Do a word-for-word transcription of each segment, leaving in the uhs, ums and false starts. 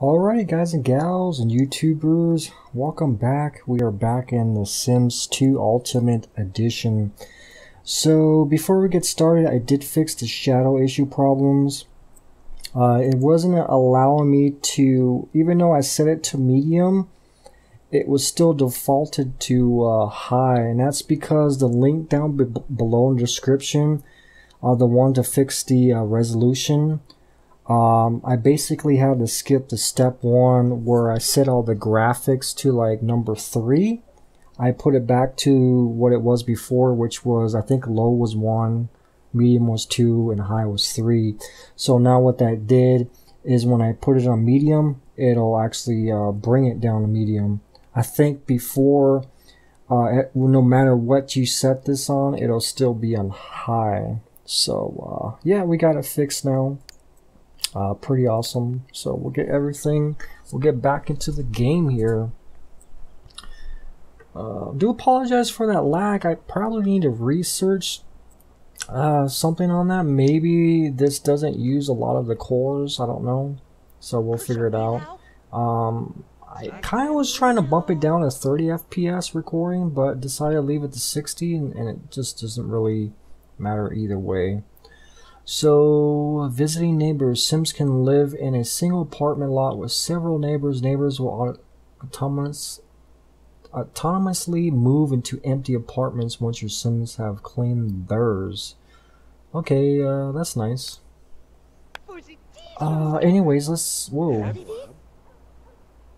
Alrighty guys and gals and YouTubers, welcome back. We are back in the Sims two Ultimate Edition. So before we get started, I did fix the shadow issue problems. Uh, it wasn't allowing me to, even though I set it to medium, it was still defaulted to uh, high, and that's because the link down be below in the description, uh, the one to fix the uh, resolution. Um, I basically had to skip to step one where I set all the graphics to like number three. I put it back to what it was before, which was, I think low was one, medium was two, and high was three. So now what that did is when I put it on medium, it'll actually uh, bring it down to medium. I think before, uh, no matter what you set this on, it'll still be on high. So uh, yeah, we got it fixed now. Uh, pretty awesome. So we'll get everything, we'll get back into the game here. Uh, do apologize for that lag. I probably need to research uh, something on that. Maybe this doesn't use a lot of the cores, I don't know. So we'll figure it out. Um, I kind of was trying to bump it down to thirty F P S recording, but decided to leave it to sixty, and, and it just doesn't really matter either way. So, visiting neighbors. Sims can live in a single apartment lot with several neighbors. Neighbors will autonomous, autonomously move into empty apartments once your Sims have claimed theirs. Okay, uh, that's nice. Uh, anyways, let's... Whoa.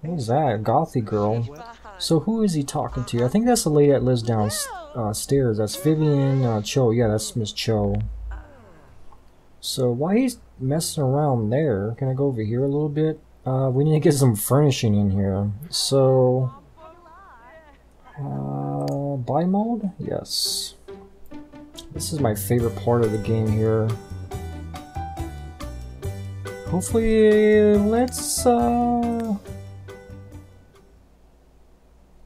What is that? A gothy girl. So who is he talking to? I think that's the lady that lives downstairs. Uh, that's Vivian uh, Cho. Yeah, that's Miss Cho. So while he's messing around there, can I go over here a little bit? Uh, we need to get some furnishing in here. So, uh, buy mode? Yes. This is my favorite part of the game here. Hopefully, let's, uh...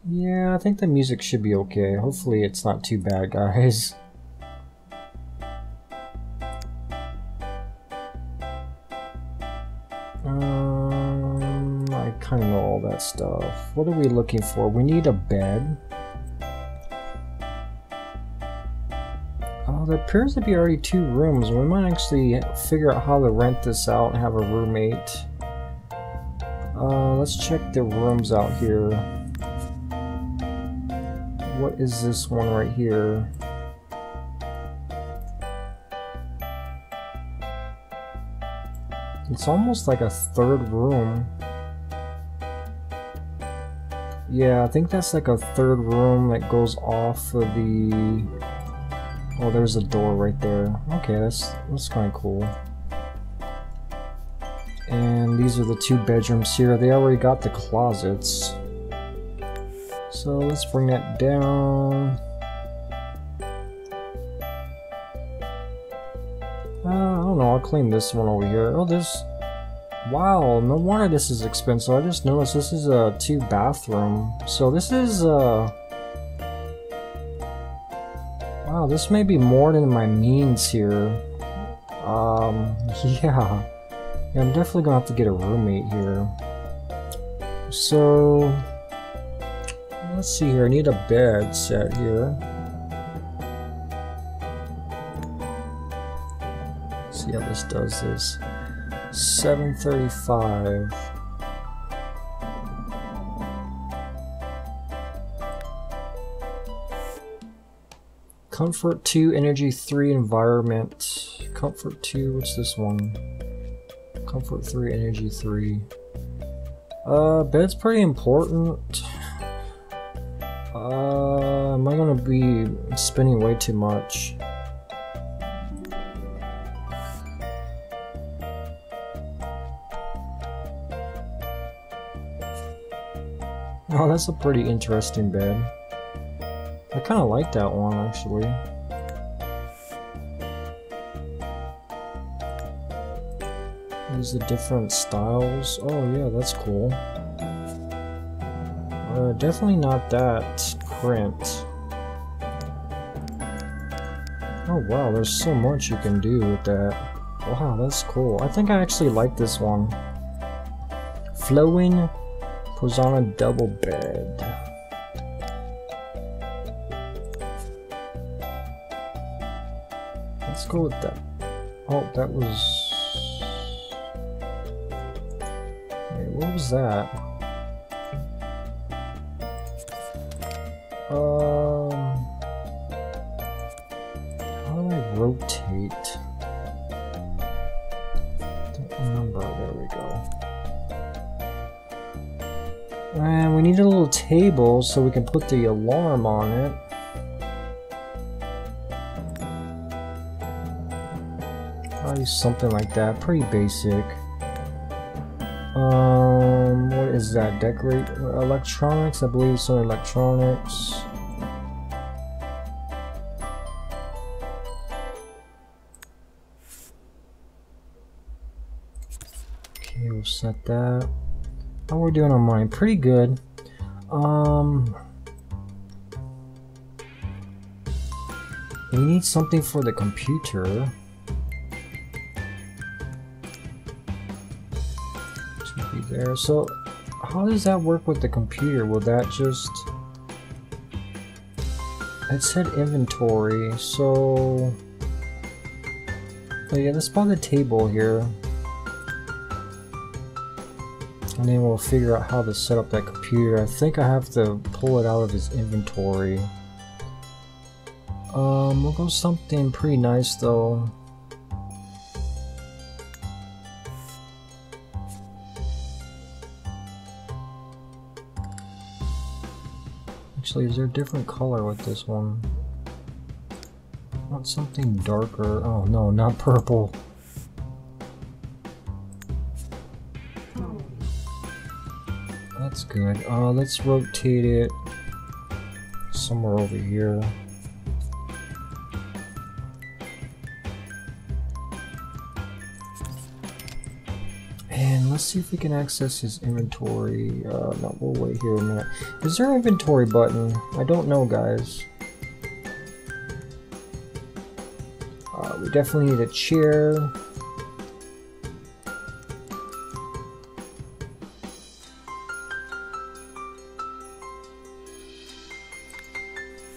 yeah, I think the music should be okay. Hopefully it's not too bad, guys. I know all that stuff. What are we looking for? We need a bed. Uh, there appears to be already two rooms. We might actually figure out how to rent this out and have a roommate. Uh, let's check the rooms out here. What is this one right here? It's almost like a third room. Yeah, I think that's like a third room that goes off of the... Oh, there's a door right there. Okay, that's, that's kind of cool. And these are the two bedrooms here. They already got the closets. So let's bring that down. Uh, I don't know, I'll clean this one over here. Oh, there's... Wow, no wonder this is expensive. I just noticed this is a two bathroom. So this is uh wow, this may be more than my means here. Um yeah. yeah I'm definitely gonna have to get a roommate here. So let's see here, I need a bed set here. Let's see how this does this. seven thirty-five. Comfort two, energy three, environment. Comfort two, what's this one? Comfort three, energy three. Uh, bed's pretty important. Uh, am I gonna be spending way too much? Oh, that's a pretty interesting bed. I kind of like that one, actually. There's the different styles. Oh, yeah, that's cool. Uh, definitely not that print. Oh, wow, there's so much you can do with that. Wow, that's cool. I think I actually like this one. Flowing Posana double bed. Let's go with that. Oh, that was... Wait, what was that? Um... How do I rotate? Don't remember. There we go. And we need a little table so we can put the alarm on it. Probably something like that. Pretty basic. Um, what is that? Decorate electronics? I believe it's on electronics. Okay, we'll set that. How we're doing on mine? Pretty good. Um, we need something for the computer. There. So how does that work with the computer? Will that just... It said inventory, so... Oh yeah, let's buy the table here. And then we'll figure out how to set up that computer. I think I have to pull it out of his inventory. Um, we'll go something pretty nice though. Actually, is there a different color with this one? I want something darker. Oh no, not purple. That's good. Uh, let's rotate it somewhere over here. Let's see if we can access his inventory. Uh, no, we'll wait here a minute. Is there an inventory button? I don't know, guys. Uh, we definitely need a chair.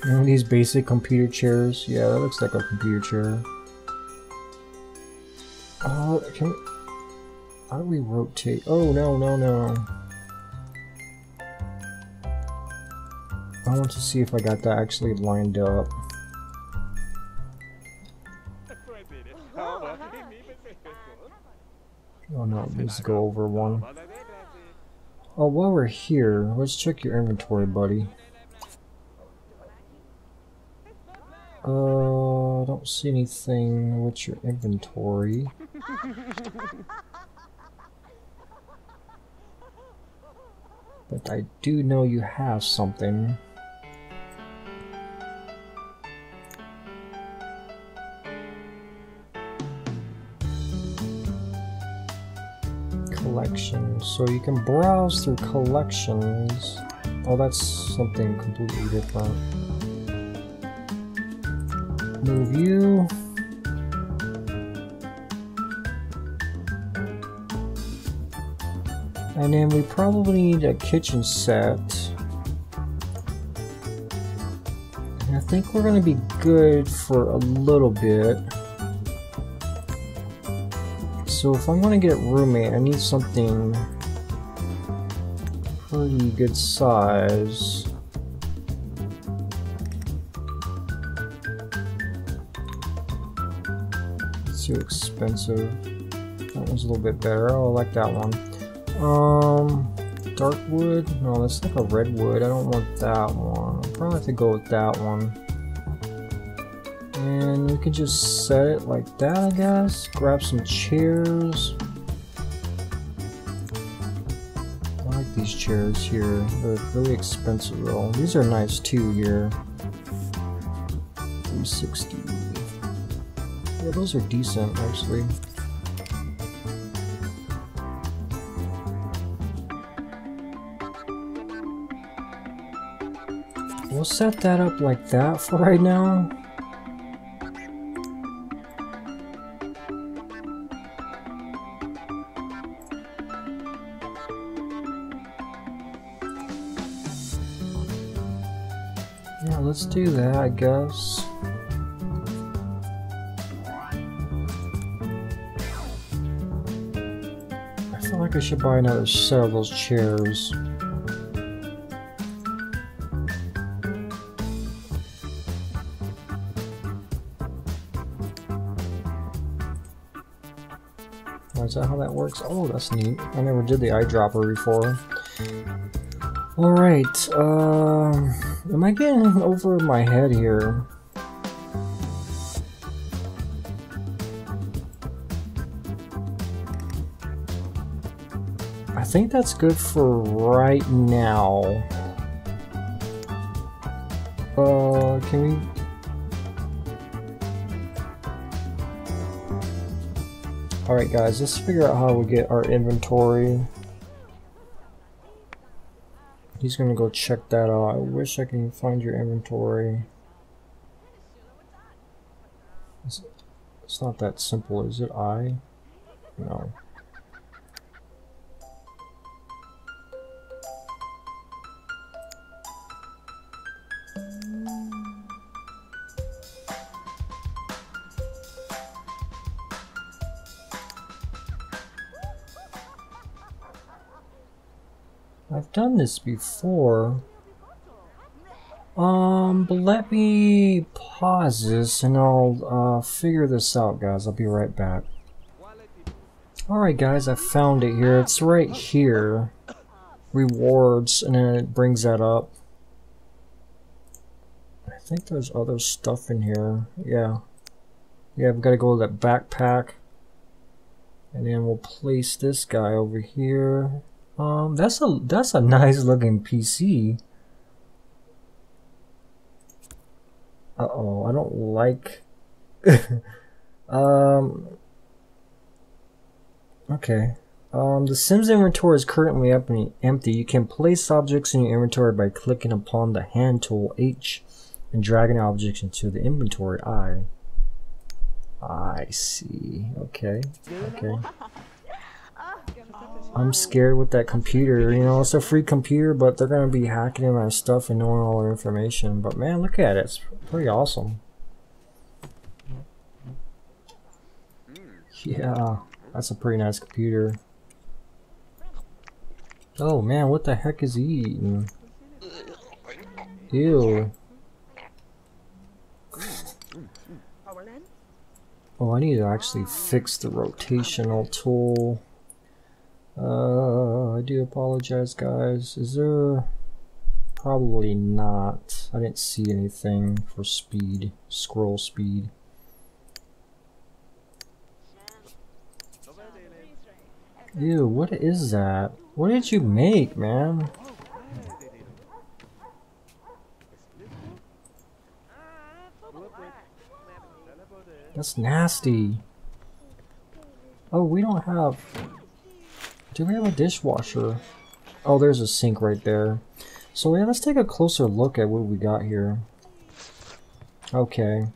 You know these basic computer chairs? Yeah, that looks like a computer chair. Oh, uh, can we... How do we rotate? Oh, no, no, no. I want to see if I got that actually lined up. Oh no, let's go over one. Oh, while we're here, let's check your inventory, buddy. Uh, I don't see anything with your inventory. But I do know you have something. Collections. So you can browse through collections. Oh, that's something completely different. Move you. And then we probably need a kitchen set. And I think we're gonna be good for a little bit. So if I'm gonna get a roommate, I need something pretty good size. It's too expensive. That one's a little bit better. Oh, I like that one. Um, dark wood? No, that's like a red wood. I don't want that one. I'll probably have to go with that one. And we could just set it like that, I guess. Grab some chairs. I like these chairs here. They're really expensive though. These are nice too here. three sixty. Yeah, those are decent actually. We'll set that up like that for right now. Yeah, let's do that, I guess. I feel like I should buy another set of those chairs. Is that how that works? Oh, that's neat. I never did the eyedropper before. Alright, um... Uh, am I getting over my head here? I think that's good for right now. Uh, can we... Alright guys, let's figure out how we get our inventory. He's gonna go check that out. I wish I can find your inventory. It's, it's not that simple, is it? I? No. I've done this before. Um, but let me pause this and I'll uh, figure this out, guys. I'll be right back. Alright guys, I found it here. It's right here. Rewards, and then it brings that up. I think there's other stuff in here. Yeah. Yeah, I've got to go to that backpack. And then we'll place this guy over here. Um, that's a that's a nice looking P C. Uh oh, I don't like. um. Okay. Um, the Sims inventory is currently empty. You can place objects in your inventory by clicking upon the hand tool H and dragging objects into the inventory I. I see. Okay. Okay. I'm scared with that computer, you know, it's a free computer, but they're going to be hacking in my stuff and knowing all our information. But man, look at it, it's pretty awesome. Yeah, that's a pretty nice computer. Oh man, what the heck is he eating? Ew. Oh, I need to actually fix the rotational tool. Uh, I do apologize, guys. Is there... Probably not. I didn't see anything for speed. Scroll speed. Ew, what is that? What did you make, man? That's nasty. Oh, we don't have... Do we have a dishwasher? Oh, there's a sink right there. So yeah, let's take a closer look at what we got here. Okay.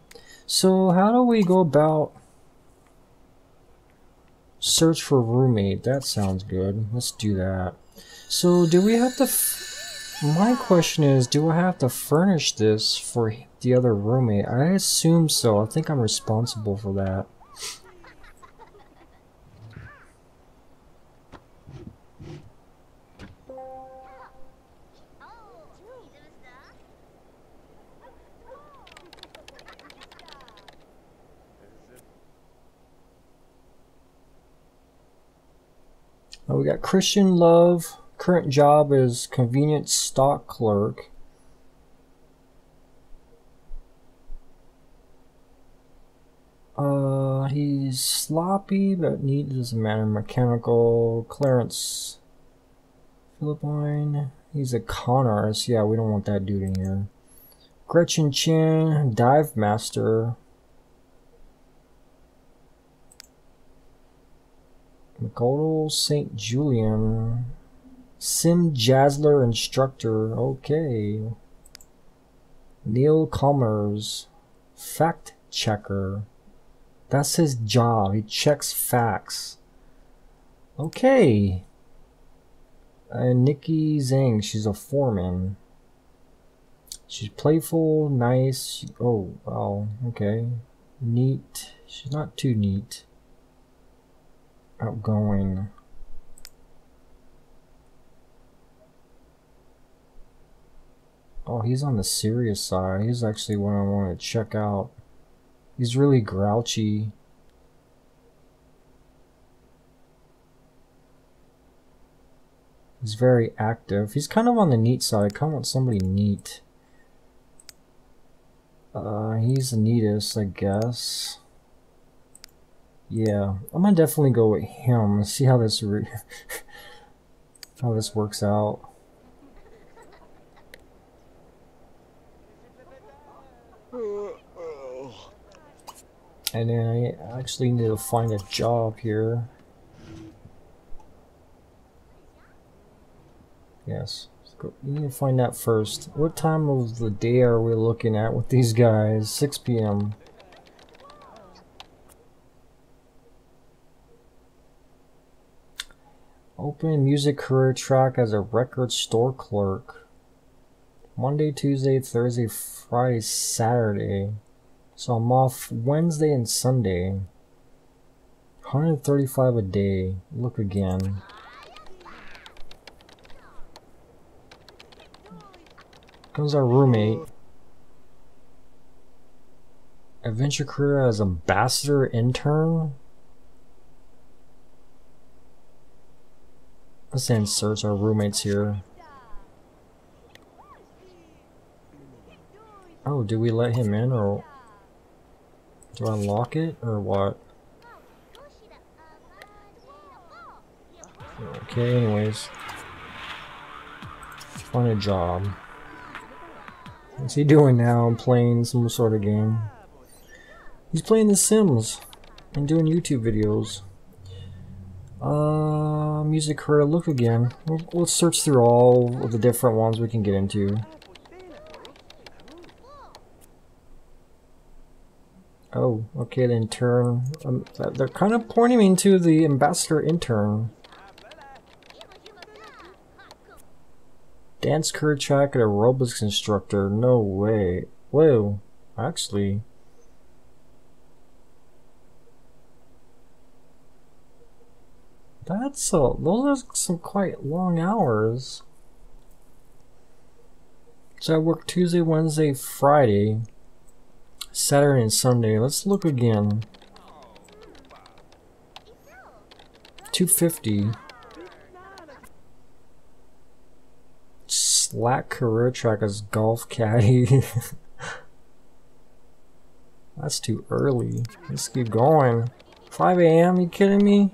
So how do we go about search for roommate? That sounds good. Let's do that. So do we have to... F My question is, do I have to furnish this for the other roommate? I assume so. I think I'm responsible for that. We got Christian Love. Current job is convenience stock clerk. Uh, he's sloppy but neat. Doesn't matter. Mechanical. Clarence Philippine. He's a con artist. Yeah, we don't want that dude in here. Gretchen Chin, dive master. McConnell Saint Julian, Sim Jazzler instructor, okay. Neil Commerce, fact checker. That's his job, he checks facts. Okay. And Nikki Zhang, she's a foreman. She's playful, nice. Oh, wow. Okay. Neat. She's not too neat. Outgoing. Oh, he's on the serious side. He's actually one I want to check out. He's really grouchy. He's very active. He's kind of on the neat side. I kind of want somebody neat. Uh, he's the neatest, I guess. Yeah, I'm gonna definitely go with him and see how this re how this works out. And then I actually need to find a job here. Yes, let's go. You need to find out first. What time of the day are we looking at with these guys? six P M Open music career track as a record store clerk. Monday, Tuesday, Thursday, Friday, Saturday. So I'm off Wednesday and Sunday. one hundred thirty-five a day. Look again. Comes our roommate. Adventure career as ambassador intern. Let's insert our roommates here. Oh, do we let him in or? Do I lock it or what? Okay, anyways. Find a job. What's he doing now? Playing some sort of game. He's playing The Sims and doing YouTube videos. Uh, music career, look again. We'll, we'll search through all of the different ones we can get into. Oh, okay, the intern. Um, they're kind of pointing me to the ambassador intern. Dance career track at aerobics instructor. No way. Whoa, actually. That's a. Those are some quite long hours. So I work Tuesday, Wednesday, Friday. Saturday and Sunday. Let's look again. two fifty. Slack career track as golf caddy. That's too early. Let's keep going. five A M? You kidding me?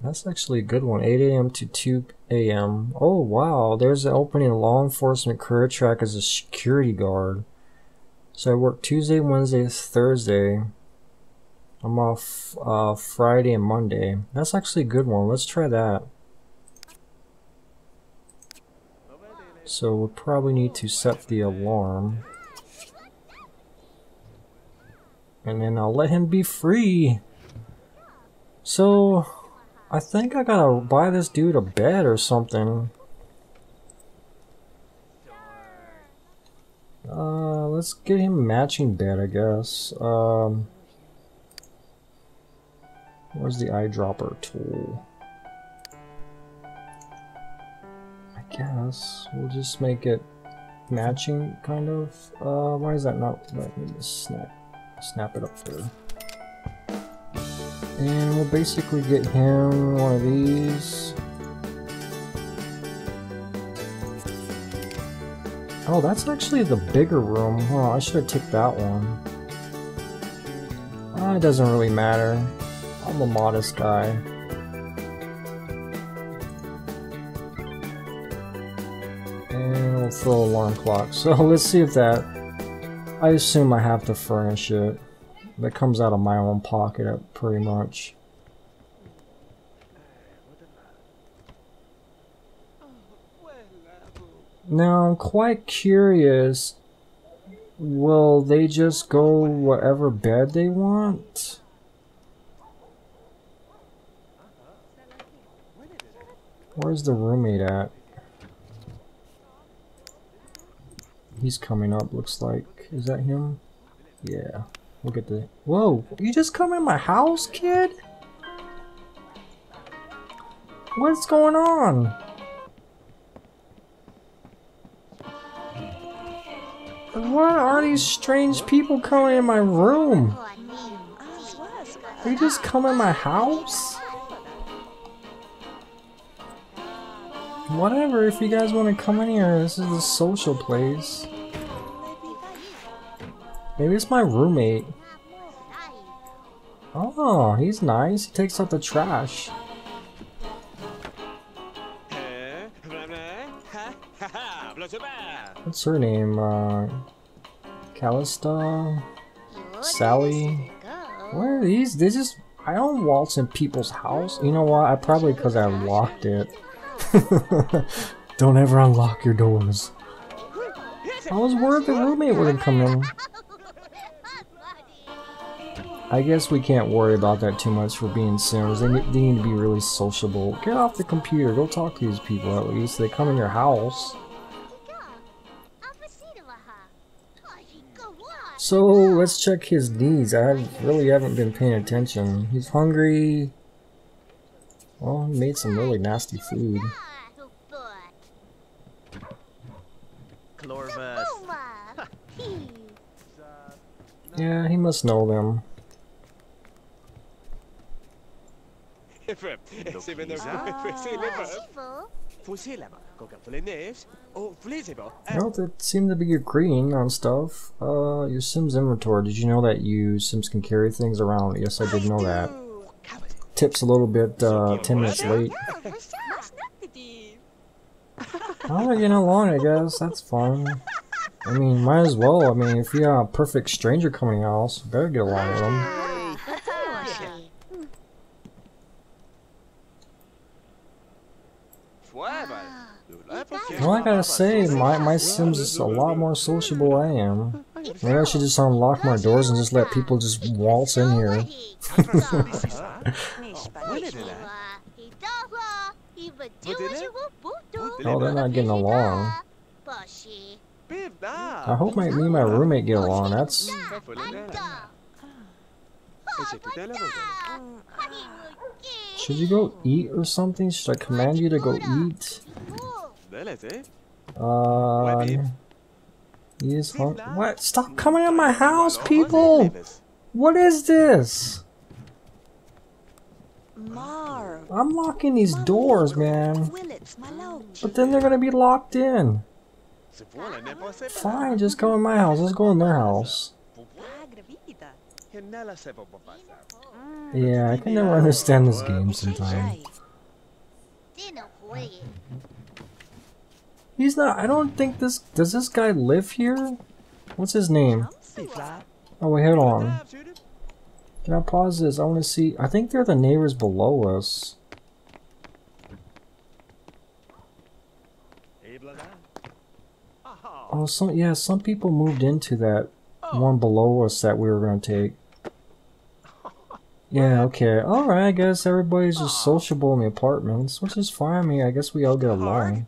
That's actually a good one. eight A M to two A M Oh wow, there's an opening law enforcement career track as a security guard. So I work Tuesday, Wednesday, Thursday. I'm off uh, Friday and Monday. That's actually a good one. Let's try that. So we'll probably need to set the alarm. And then I'll let him be free. So I think I gotta buy this dude a bed or something. Uh, let's get him a matching bed, I guess. Um, where's the eyedropper tool? I guess we'll just make it matching, kind of. Uh, why is that not letting me just snap, snap it up there? And we'll basically get him one of these. Oh, that's actually the bigger room. Huh, I should have took that one. Uh, it doesn't really matter. I'm a modest guy. And we'll throw an alarm clock. So let's see if that... I assume I have to furnish it. That comes out of my own pocket, pretty much. Now, I'm quite curious, will they just go whatever bed they want? Where's the roommate at? He's coming up, looks like. Is that him? Yeah. Look at the. Whoa! You just come in my house, kid? What's going on? Why are these strange people coming in my room? They just come in my house? Whatever, if you guys want to come in here, this is a social place. Maybe it's my roommate. Oh, he's nice. He takes out the trash. What's her name? Uh, Callista? Sally? What are these? They just... I don't waltz in people's house. You know what? I probably because I locked it. Don't ever unlock your doors. I was worried the roommate wouldn't come in. I guess we can't worry about that too much for being Sims. They, they need to be really sociable. Get off the computer. Go talk to these people at least. They come in your house. So let's check his needs. I really haven't been paying attention. He's hungry. Well, he made some really nasty food. Yeah, he must know them. Well, that seemed to be your green on stuff. Uh, your Sims inventory. Did you know that you Sims can carry things around? Yes, I did know that. Tip's a little bit uh, ten minutes late. I'll get along, I guess. That's fine. I mean, might as well. I mean, if you have a perfect stranger coming out, you better get along with them. Well, I gotta say, my, my Sims is a lot more sociable I am. Maybe I should just unlock my doors and just let people just waltz in here. Oh, they're not getting along. I hope my, me and my roommate get along. That's. Should you go eat or something? Should I command you to go eat? Uh. He is hungry. What? Stop coming in my house, people! What is this? I'm locking these doors, man. But then they're gonna be locked in. Fine, just come in my house. Let's go in their house. Yeah, I can never understand this game sometimes. He's not. I don't think this. Does this guy live here? What's his name? Oh, wait, hold on. Can I pause this? I want to see. I think they're the neighbors below us. Oh, some, yeah, some people moved into that one below us that we were going to take. Yeah, okay. Alright, I guess everybody's just sociable in the apartments, which is fine. I mean, I guess we all get along.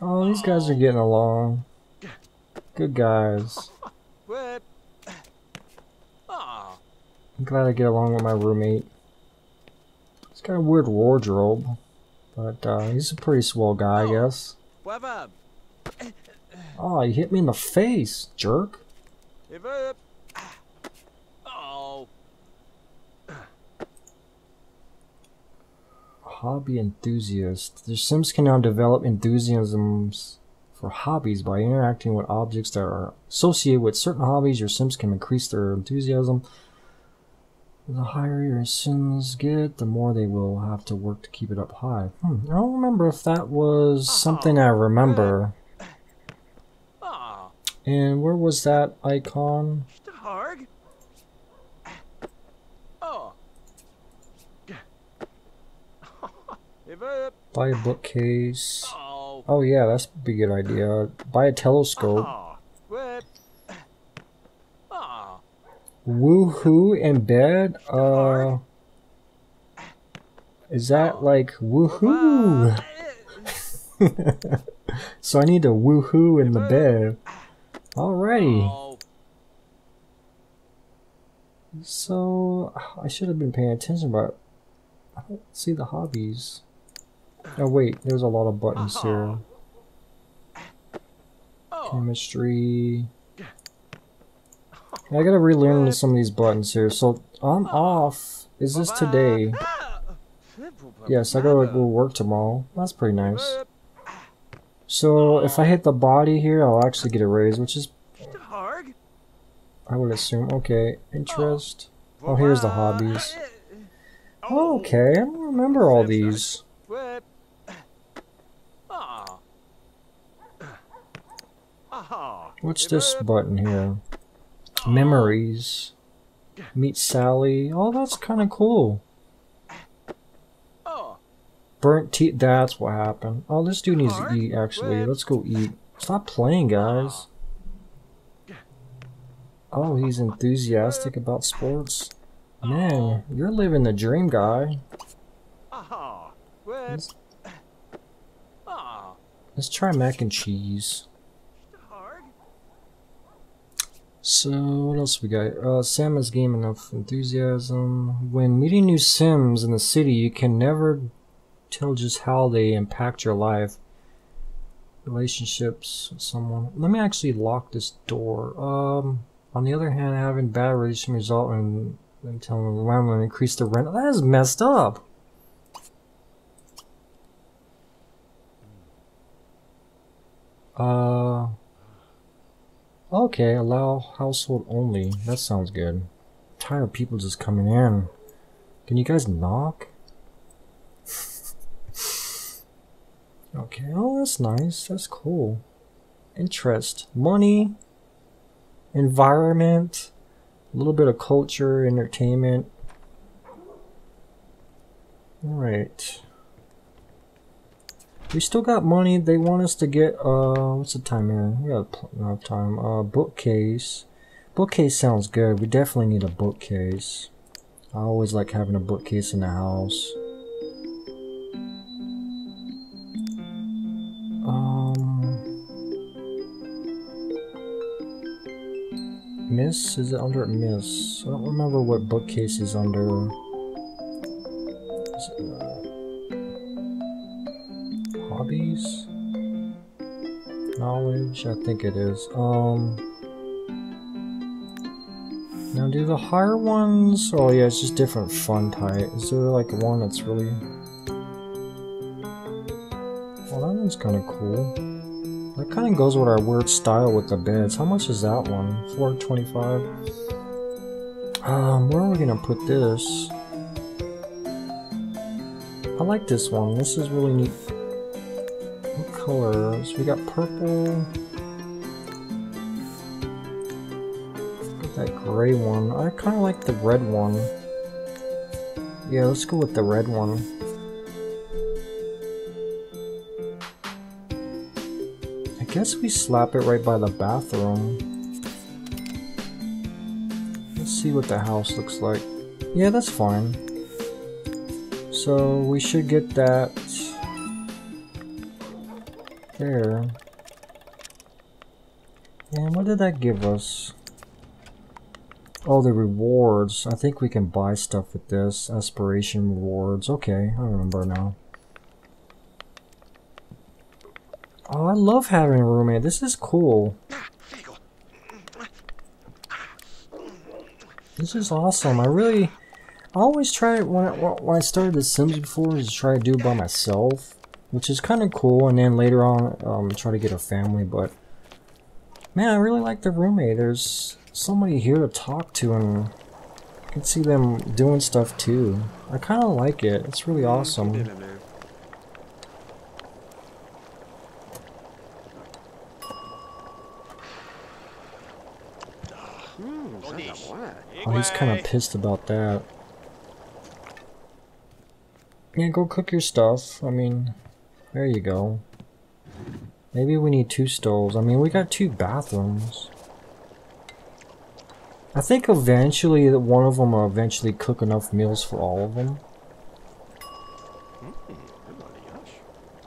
Oh, these guys are getting along. Good guys. I'm glad I get along with my roommate. He's got a weird wardrobe, but uh, he's a pretty swell guy, I guess. Oh, you hit me in the face, jerk. Hobby enthusiast. The Sims can now develop enthusiasms for hobbies by interacting with objects that are associated with certain hobbies. Your Sims can increase their enthusiasm. The higher your Sims get, the more they will have to work to keep it up high. Hmm, I don't remember if that was something I remember. And where was that icon? Buy a bookcase. Oh yeah, that's a big good idea. Buy a telescope. Woohoo in bed? Uh Is that like woohoo? So I need to woohoo in the bed. Alrighty. So I should have been paying attention, but I don't see the hobbies. Oh wait, there's a lot of buttons here. Chemistry. I gotta relearn some of these buttons here. So I'm off. Is this today? Yes, I gotta go work tomorrow. That's pretty nice. So if I hit the body here, I'll actually get a raise, which is, I would assume. Okay, interest. Oh, here's the hobbies. Okay, I don't remember all these. What's this button here? Memories. Meet Sally. Oh, that's kind of cool. Burnt tea. That's what happened. Oh, this dude needs to eat, actually. Let's go eat. Stop playing, guys. Oh, he's enthusiastic about sports. Man, you're living the dream, guy. Let's, let's try mac and cheese. So, what else we got? Uh, Sam is gaming of enthusiasm. When meeting new Sims in the city, you can never tell just how they impact your life. Relationships with someone. Let me actually lock this door. Um, on the other hand, having bad relationship result in them telling the landlord to increase the rent. That is messed up. Uh... Okay, allow household only. That sounds good. I'm tired of people just coming in. Can you guys knock? Okay, oh that's nice. That's cool. Interest. Money. Environment. A little bit of culture, entertainment. Alright. We still got money. They want us to get, uh, what's the time here? We got enough time. Uh, bookcase. Bookcase sounds good. We definitely need a bookcase. I always like having a bookcase in the house. Um, Miss? Is it under Miss? I don't remember what bookcase is under. Is it, uh, hobbies? Knowledge, I think it is. Um, now do the higher ones? Oh yeah, it's just different fun type. Is there like one that's really... Well, that one's kind of cool. That kind of goes with our weird style with the beds. How much is that one? four twenty-five. Um, where are we gonna put this? I like this one. This is really neat. Colors. We got purple. Got that gray one. I kind of like the red one. Yeah, let's go with the red one. I guess we slap it right by the bathroom. Let's see what the house looks like. Yeah, that's fine. So we should get that there. And what did that give us? Oh, the rewards. I think we can buy stuff with this. Aspiration rewards. Okay, I remember now. Oh, I love having a roommate. This is cool. This is awesome. I really... I always try... When I, when I started The Sims before, I just try to do it by myself, which is kind of cool, and then later on um, try to get a family, but man, I really like the roommate. There's somebody here to talk to, and I can see them doing stuff too. I kind of like it. It's really awesome. Oh, he's kind of pissed about that. Yeah, go cook your stuff. I mean... There you go. Maybe we need two stoves. I mean, we got two bathrooms. I think eventually that one of them will eventually cook enough meals for all of them.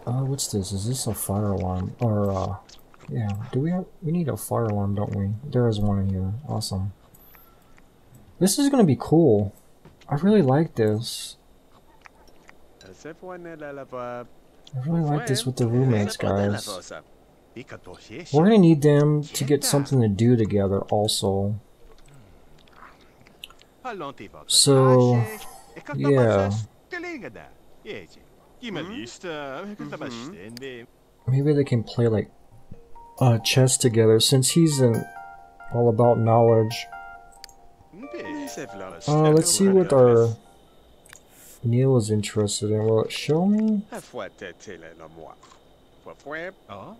Uh, what's this? Is this a fire alarm? Or, uh, yeah, do we have, we need a fire alarm, don't we? There is one in here. Awesome. This is gonna be cool. I really like this. I really like this with the roommates, guys. We're gonna need them to get something to do together, also. So, yeah. Mm-hmm. Maybe they can play like uh, chess together, since he's an all about knowledge. Uh, let's see what our Neil is interested in. Will it show me? Um,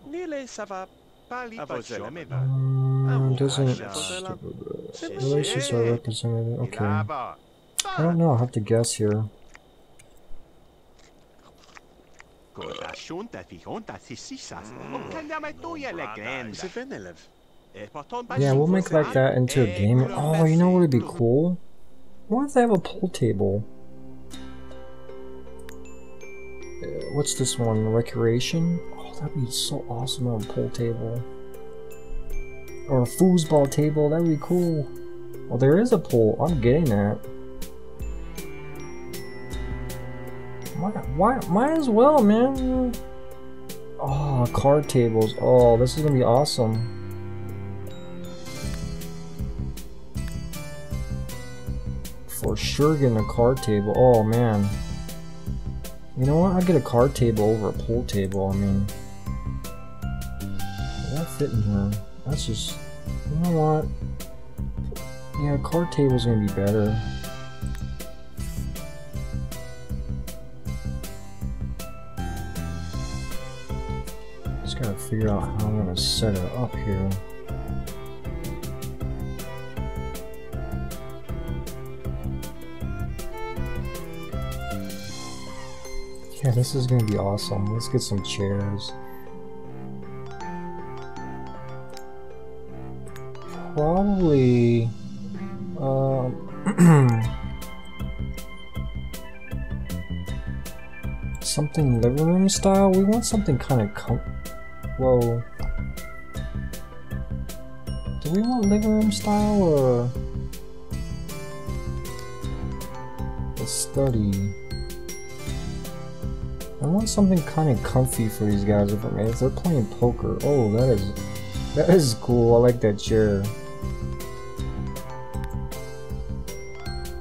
doesn't relations are represented? Okay. I don't know. I have to guess here. Yeah, we'll make like that into a game. Oh, you know what would be cool? What if they have a pool table? Uh, what's this one? Recreation? Oh, that'd be so awesome on a pool table. Or a foosball table, that'd be cool. Well, there is a pool. I'm getting that. Why, why, might as well, man. Oh, card tables. Oh, this is gonna be awesome. For sure getting a card table. Oh, man. You know what? I'd get a card table over a pool table. I mean, will that fit in here? That's just, you know what? Yeah, a card table's gonna be better. Gotta figure out how I'm gonna set it up here. Yeah, this is gonna be awesome. Let's get some chairs. Probably, um, something living room style. We want something kind of com. Whoa. Do we want living room style or a study? I want something kind of comfy for these guys if, if they're playing poker. Oh, that is that is cool. I like that chair.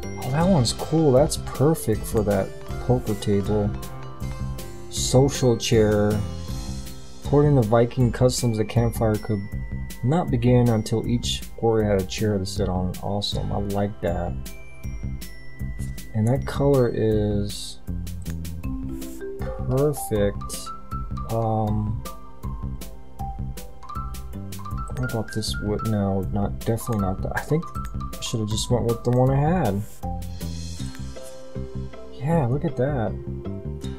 Oh, that one's cool. That's perfect for that poker table. Social chair. According to Viking customs, the campfire could not begin until each warrior had a chair to sit on. Awesome, I like that. And that color is perfect. Um, what about this wood? No, not definitely not that. I think I should have just went with the one I had. Yeah, look at that.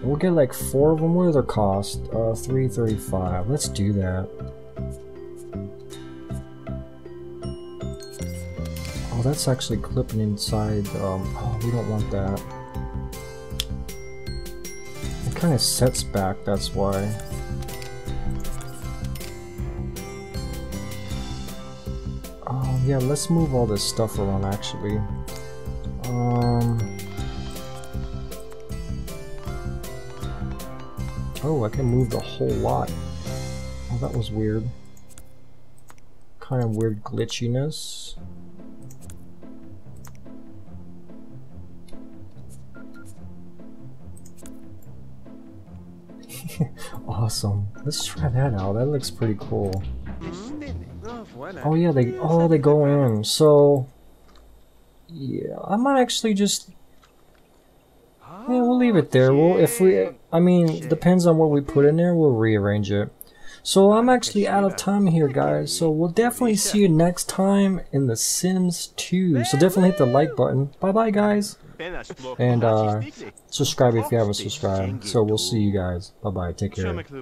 We'll get like four of them. What are their cost? Uh, three thirty-five. Let's do that. Oh, that's actually clipping inside. Um, oh, we don't want that. It kind of sets back, that's why. Oh, yeah, let's move all this stuff around, actually. Um... Oh, I can move the whole lot. Oh, that was weird. Kind of weird glitchiness. Awesome. Let's try that out. That looks pretty cool. Oh yeah, they oh they go in. So yeah, I might actually just. Yeah, we'll leave it there. Well, if we, I mean, depends on what we put in there, we'll rearrange it. So I'm actually out of time here, guys. So we'll definitely see you next time in The Sims two. So definitely hit the like button. Bye-bye, guys. And uh, subscribe if you haven't subscribed. So we'll see you guys. Bye-bye. Take care.